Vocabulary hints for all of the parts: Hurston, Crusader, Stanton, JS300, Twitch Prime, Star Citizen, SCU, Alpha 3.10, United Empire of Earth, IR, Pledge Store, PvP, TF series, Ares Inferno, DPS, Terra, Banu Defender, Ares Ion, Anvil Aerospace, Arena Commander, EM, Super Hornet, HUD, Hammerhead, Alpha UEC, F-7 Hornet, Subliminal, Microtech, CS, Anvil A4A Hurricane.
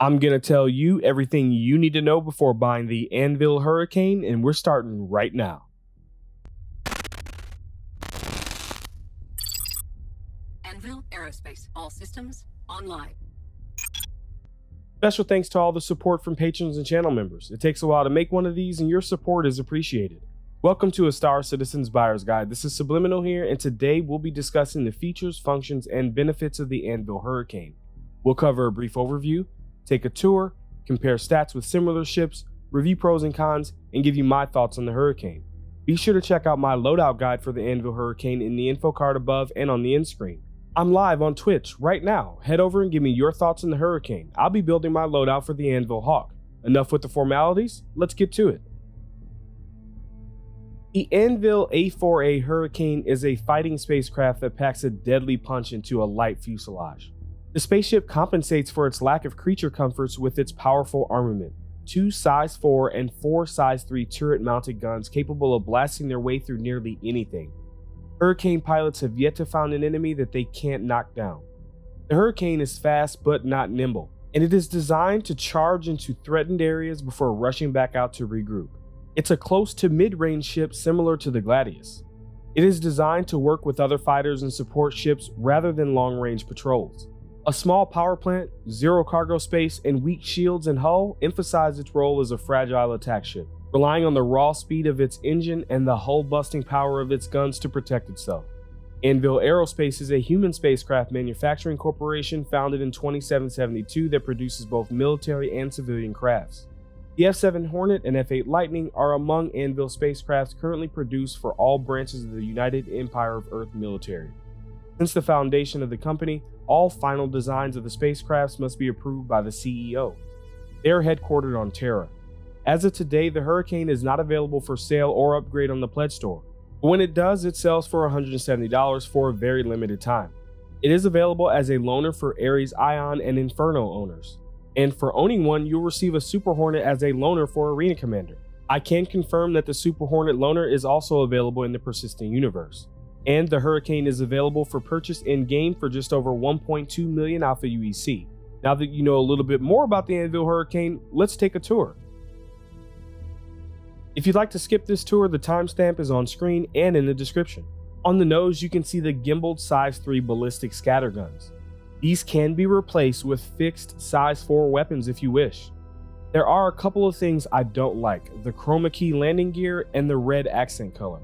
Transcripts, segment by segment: I'm going to tell you everything you need to know before buying the Anvil Hurricane, and we're starting right now. Anvil Aerospace, all systems online. Special thanks to all the support from patrons and channel members. It takes a while to make one of these, and your support is appreciated. Welcome to a Star Citizen's Buyer's Guide. This is Subliminal here, and today we'll be discussing the features, functions, and benefits of the Anvil Hurricane. We'll cover a brief overview, take a tour, compare stats with similar ships, review pros and cons, and give you my thoughts on the Hurricane. Be sure to check out my loadout guide for the Anvil Hurricane in the info card above and on the end screen. I'm live on Twitch right now. Head over and give me your thoughts on the Hurricane. I'll be building my loadout for the Anvil Hawk. Enough with the formalities, let's get to it. The Anvil A4A Hurricane is a fighting spacecraft that packs a deadly punch into a light fuselage. The spaceship compensates for its lack of creature comforts with its powerful armament, two size 4 and 4 size 3 turret-mounted guns capable of blasting their way through nearly anything. Hurricane pilots have yet to find an enemy that they can't knock down. The Hurricane is fast but not nimble, and it is designed to charge into threatened areas before rushing back out to regroup. It's a close to mid-range ship similar to the Gladius. It is designed to work with other fighters and support ships rather than long-range patrols. A small power plant, zero cargo space, and weak shields and hull emphasize its role as a fragile attack ship, relying on the raw speed of its engine and the hull-busting power of its guns to protect itself. Anvil Aerospace is a human spacecraft manufacturing corporation founded in 2772 that produces both military and civilian crafts. The F-7 Hornet and F-8 Lightning are among Anvil spacecrafts currently produced for all branches of the United Empire of Earth military. Since the foundation of the company, all final designs of the spacecrafts must be approved by the CEO. They are headquartered on Terra. As of today, the Hurricane is not available for sale or upgrade on the Pledge Store. But when it does, it sells for $170 for a very limited time. It is available as a loaner for Ares Ion and Inferno owners. And for owning one, you'll receive a Super Hornet as a loaner for Arena Commander. I can confirm that the Super Hornet loaner is also available in the Persistent Universe. And the Hurricane is available for purchase in-game for just over 1.2 million Alpha UEC. Now that you know a little bit more about the Anvil Hurricane, let's take a tour. If you'd like to skip this tour, the timestamp is on screen and in the description. On the nose, you can see the gimbaled size 3 ballistic scatterguns. These can be replaced with fixed size 4 weapons if you wish. There are a couple of things I don't like, the chroma key landing gear and the red accent color.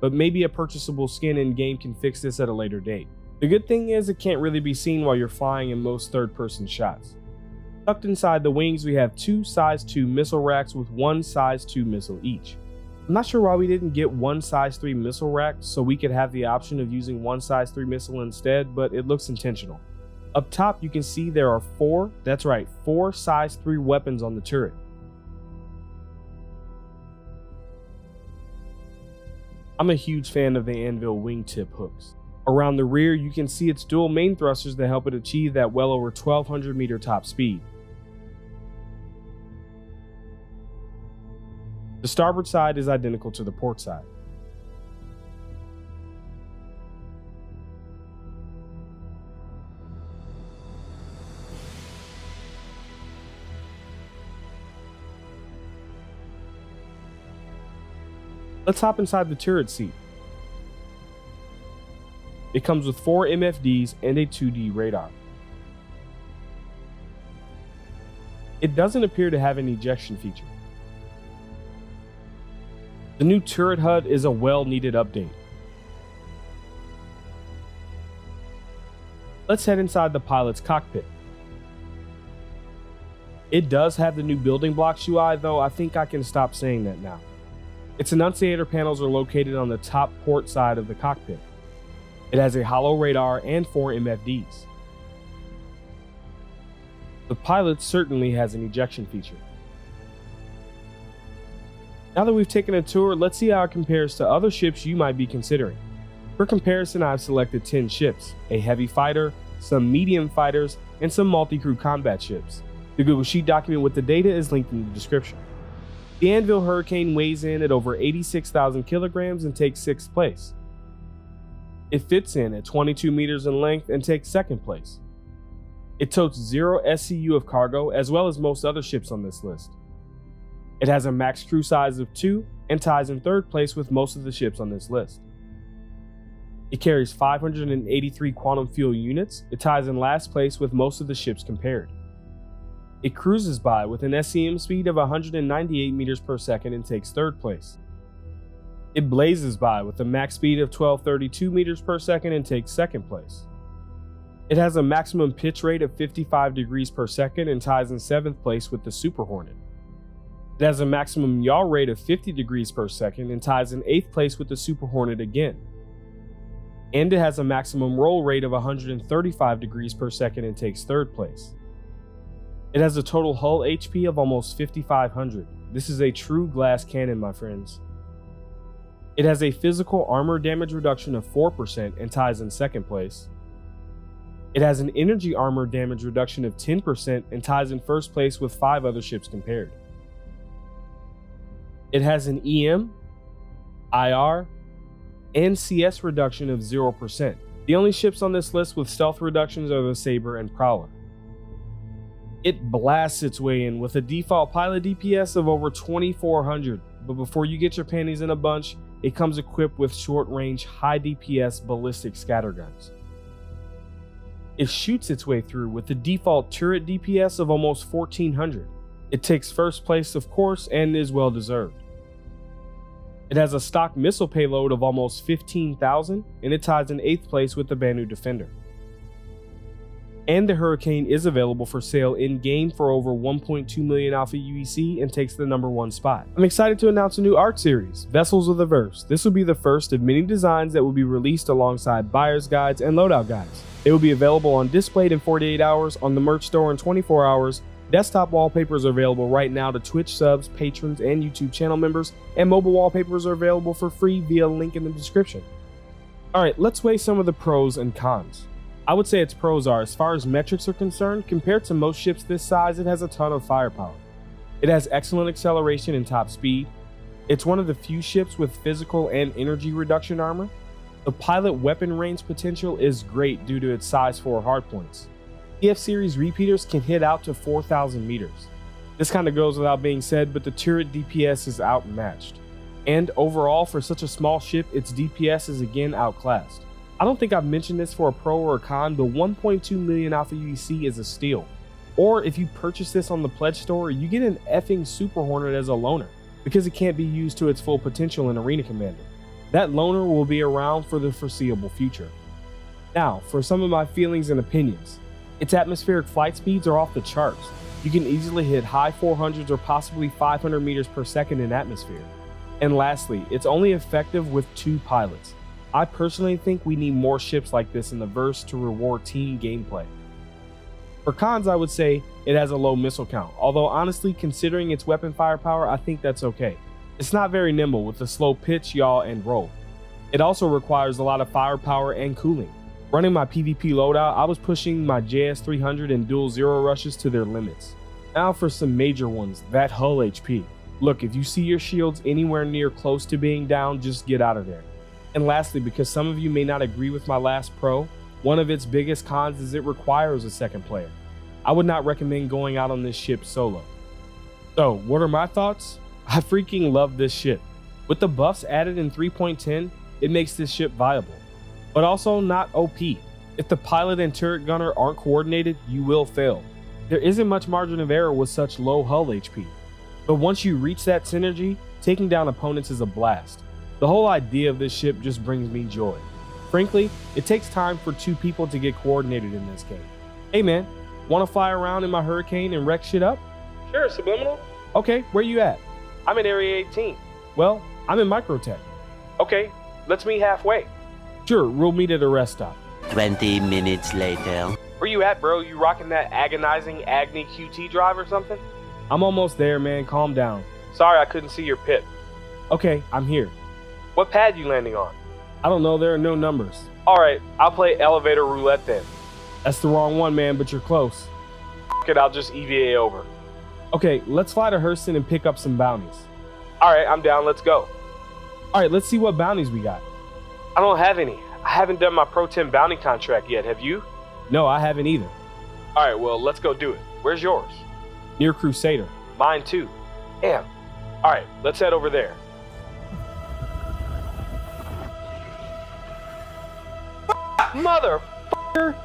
But maybe a purchasable skin in-game can fix this at a later date. The good thing is it can't really be seen while you're flying in most third-person shots. Tucked inside the wings, we have two size 2 missile racks with one size 2 missile each. I'm not sure why we didn't get one size 3 missile rack so we could have the option of using one size 3 missile instead, but it looks intentional. Up top, you can see there are four size 3 weapons on the turret. I'm a huge fan of the Anvil wingtip hooks. Around the rear, you can see its dual main thrusters that help it achieve that well over 1200 meter top speed. The starboard side is identical to the port side. Let's hop inside the turret seat. It comes with 4 MFDs and a 2D radar. It doesn't appear to have an ejection feature. The new turret HUD is a well-needed update. Let's head inside the pilot's cockpit. It does have the new building blocks UI, though I think I can stop saying that now. Its annunciator panels are located on the top port side of the cockpit. It has a hollow radar and 4 MFDs. The pilot certainly has an ejection feature. Now that we've taken a tour, let's see how it compares to other ships you might be considering. For comparison, I've selected 10 ships, a heavy fighter, some medium fighters, and some multi-crew combat ships. The Google Sheet document with the data is linked in the description. The Anvil Hurricane weighs in at over 86,000 kilograms and takes 6th place. It fits in at 22 meters in length and takes 2nd place. It totes 0 SCU of cargo, as well as most other ships on this list. It has a max crew size of 2 and ties in 3rd place with most of the ships on this list. It carries 583 quantum fuel units. It ties in last place with most of the ships compared. It cruises by with an SCM speed of 198 meters per second and takes 3rd place. It blazes by with a max speed of 1232 meters per second and takes 2nd place. It has a maximum pitch rate of 55 degrees per second and ties in 7th place with the Super Hornet. It has a maximum yaw rate of 50 degrees per second and ties in 8th place with the Super Hornet again. And it has a maximum roll rate of 135 degrees per second and takes 3rd place. It has a total hull HP of almost 5,500. This is a true glass cannon, my friends. It has a physical armor damage reduction of 4% and ties in 2nd place. It has an energy armor damage reduction of 10% and ties in 1st place with 5 other ships compared. It has an EM, IR, and CS reduction of 0%. The only ships on this list with stealth reductions are the Saber and Prowler. It blasts its way in with a default pilot DPS of over 2,400, but before you get your panties in a bunch, it comes equipped with short-range, high DPS ballistic scatterguns. It shoots its way through with the default turret DPS of almost 1,400. It takes 1st place, of course, and is well deserved. It has a stock missile payload of almost 15,000, and it ties in 8th place with the Banu Defender. And the Hurricane is available for sale in-game for over 1.2 million Alpha UEC and takes the number 1 spot. I'm excited to announce a new art series, Vessels of the Verse. This will be the first of many designs that will be released alongside buyer's guides and loadout guides. They will be available on Displate in 48 hours, on the merch store in 24 hours, desktop wallpapers are available right now to Twitch subs, patrons, and YouTube channel members, and mobile wallpapers are available for free via link in the description. Alright, let's weigh some of the pros and cons. I would say its pros are, as far as metrics are concerned, compared to most ships this size, it has a ton of firepower. It has excellent acceleration and top speed. It's one of the few ships with physical and energy reduction armor. The pilot weapon range potential is great due to its size 4 hardpoints. TF series repeaters can hit out to 4,000 meters. This kind of goes without being said, but the turret DPS is outmatched. And overall, for such a small ship, its DPS is again outclassed. I don't think I've mentioned this for a pro or a con, but 1.2 million Alpha UEC is a steal. Or if you purchase this on the Pledge Store, you get an effing Super Hornet as a loaner, because it can't be used to its full potential in Arena Commander. That loaner will be around for the foreseeable future. Now, for some of my feelings and opinions. Its atmospheric flight speeds are off the charts. You can easily hit high 400s or possibly 500 meters per second in atmosphere. And lastly, it's only effective with 2 pilots. I personally think we need more ships like this in the verse to reward team gameplay. For cons, I would say it has a low missile count, although honestly, considering its weapon firepower, I think that's okay. It's not very nimble with the slow pitch, yaw, and roll. It also requires a lot of firepower and cooling. Running my PvP loadout, I was pushing my JS300 and dual zero rushes to their limits. Now for some major ones, that hull HP. Look, if you see your shields anywhere near close to being down, just get out of there. And lastly, because some of you may not agree with my last pro, one of its biggest cons is it requires a 2nd player. I would not recommend going out on this ship solo. So, what are my thoughts? I freaking love this ship. With the buffs added in 3.10, it makes this ship viable, but also not OP. If the pilot and turret gunner aren't coordinated, you will fail. There isn't much margin of error with such low hull HP, but once you reach that synergy, taking down opponents is a blast. The whole idea of this ship just brings me joy. Frankly, it takes time for 2 people to get coordinated in this game. Hey man, wanna fly around in my Hurricane and wreck shit up? Sure, Subliminal. Okay, where you at? I'm in Area 18. Well, I'm in Microtech. Okay, let's meet halfway. Sure, we'll meet at a rest stop. 20 minutes later. Where you at, bro? You rocking that agonizing Agni QT drive or something? I'm almost there, man. Calm down. Sorry, I couldn't see your pip. Okay, I'm here. What pad you landing on? I don't know. There are no numbers. All right, I'll play elevator roulette then. That's the wrong one, man, but you're close. F*** it, I'll just EVA over. Okay, let's fly to Hurston and pick up some bounties. All right, I'm down. Let's go. All right, let's see what bounties we got. I don't have any. I haven't done my Pro 10 bounty contract yet, have you? No, I haven't either. All right, well, let's go do it. Where's yours? Near Crusader. Mine too. Damn. All right, let's head over there. Motherfucker!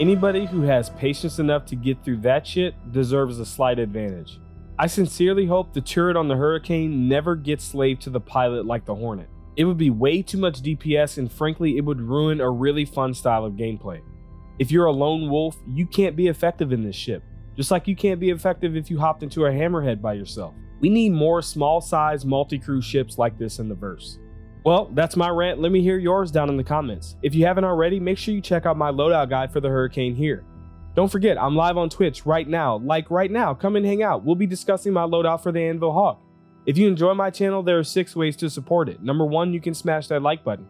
Anybody who has patience enough to get through that shit deserves a slight advantage. I sincerely hope the turret on the Hurricane never gets slaved to the pilot like the Hornet. It would be way too much DPS, and frankly, it would ruin a really fun style of gameplay. If you're a lone wolf, you can't be effective in this ship, just like you can't be effective if you hopped into a hammerhead by yourself. We need more small-sized multi-crew ships like this in the verse. Well, that's my rant. Let me hear yours down in the comments. If you haven't already, make sure you check out my loadout guide for the Hurricane here. Don't forget, I'm live on Twitch right now. Like right now, come and hang out. We'll be discussing my loadout for the Anvil Hawk. If you enjoy my channel, there are 6 ways to support it. Number 1, you can smash that like button.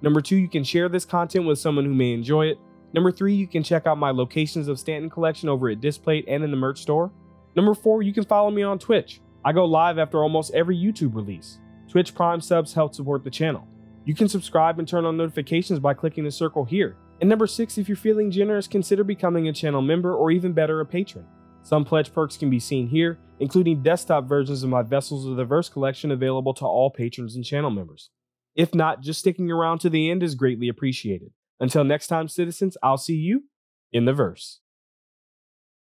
Number 2, you can share this content with someone who may enjoy it. Number 3, you can check out my Locations of Stanton collection over at Displate and in the merch store. Number 4, you can follow me on Twitch. I go live after almost every YouTube release. Twitch Prime subs help support the channel. You can subscribe and turn on notifications by clicking the circle here. And number 6, if you're feeling generous, consider becoming a channel member or even better, a patron. Some pledge perks can be seen here, including desktop versions of my Vessels of the Verse collection available to all patrons and channel members. If not, just sticking around to the end is greatly appreciated. Until next time, citizens, I'll see you in the verse.